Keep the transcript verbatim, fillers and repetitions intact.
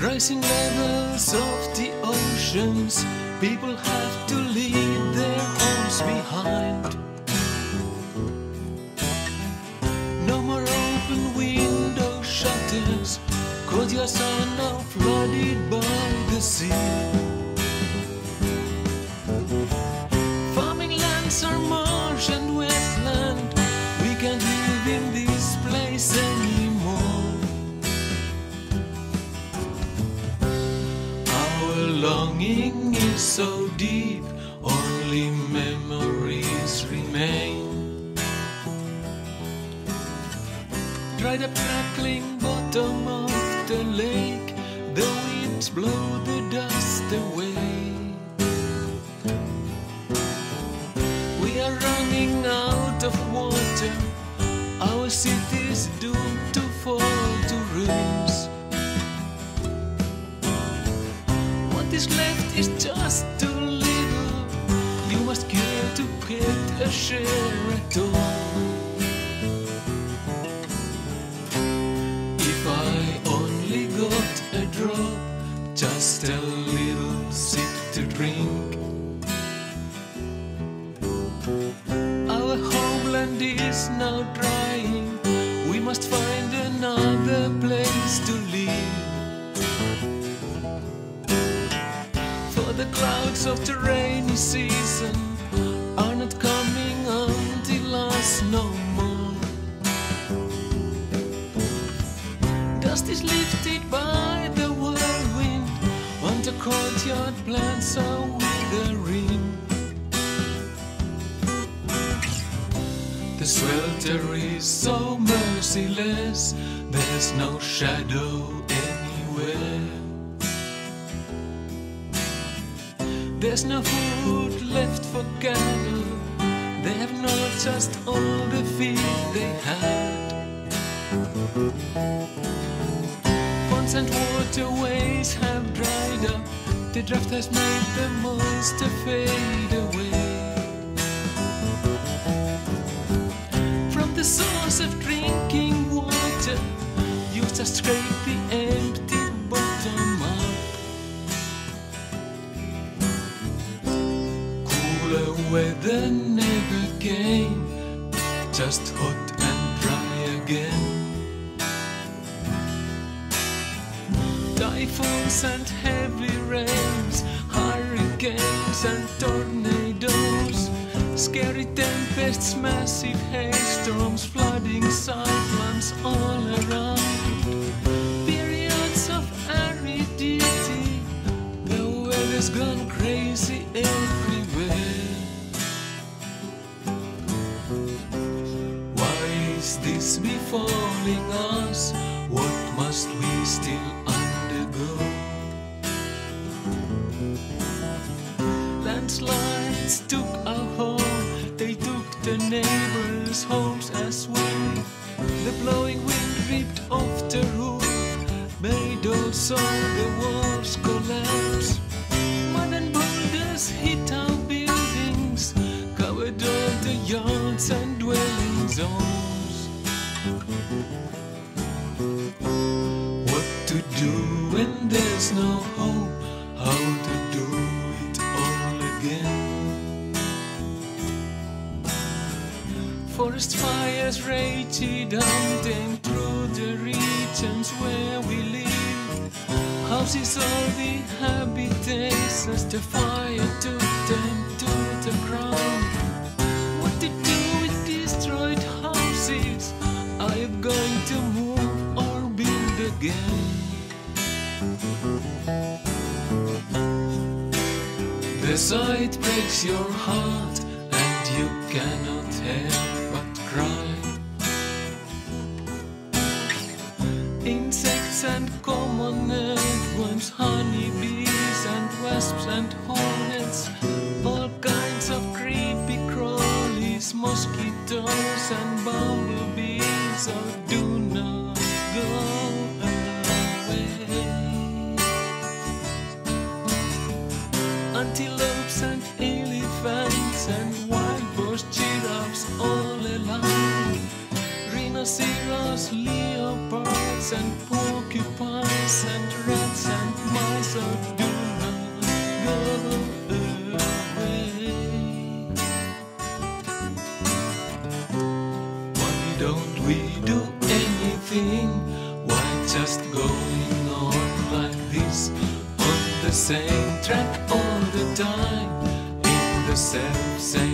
Rising levels of the oceans, people have to leave their homes behind. No more open window shutters, 'cause your son now flooded by the sea. Farming lands are marsh and wetland, we can't live in this place anymore. Our longing is so deep, only memories remain. Dried up crackling bottom of the lake, the winds blow the dust away. We are running out of water, our city's doomed to fall to ruins. What is left is just too little, you must care to get a share at all. Just a little sip to drink. Our homeland is now drying, we must find another place to live. For the clouds of the rainy season are not coming until us no more. Dust is lifted by the the courtyard plants are withering. The swelter is so merciless, there's no shadow anywhere. There's no food left for cattle, they have not just all the feed they had. Ponds and waterways have dried. The draft has made the monster fade away. From the source of drinking water, you just scrape the empty bottom up. Cooler weather never came, just hot and dry again. Typhoons and heavy rains, hurricanes and tornadoes, scary tempests, massive hailstorms, flooding cyclones all around. Periods of aridity, the weather's gone crazy everywhere. Why is this befalling us? What must we still undergo? Landslides took our home, they took the neighbors' homes as well. The blowing wind ripped off the roof, made also the walls collapse. Mud and boulders hit our buildings, covered all the yards and dwelling zones. What to do when there's no hope? How to do it all again? Forest fires raged down through the regions where we live. Houses all the habitations, as the fire took them to the ground. What to do with destroyed houses? Are you going to move or build again? The sight breaks your heart, and you cannot help but cry. Insects and common earthworms, honeybees and wasps and hornets, all kinds of creepy crawlies, mosquitoes and bumblebees, oh, do not go. Antelopes and elephants and wild boars, giraffes all along, rhinoceros, leopards. bats and porcupines and rats and mice. Oh, do not go away. Why don't we do anything? Why just going on like this, on the same track all the time, in the self-same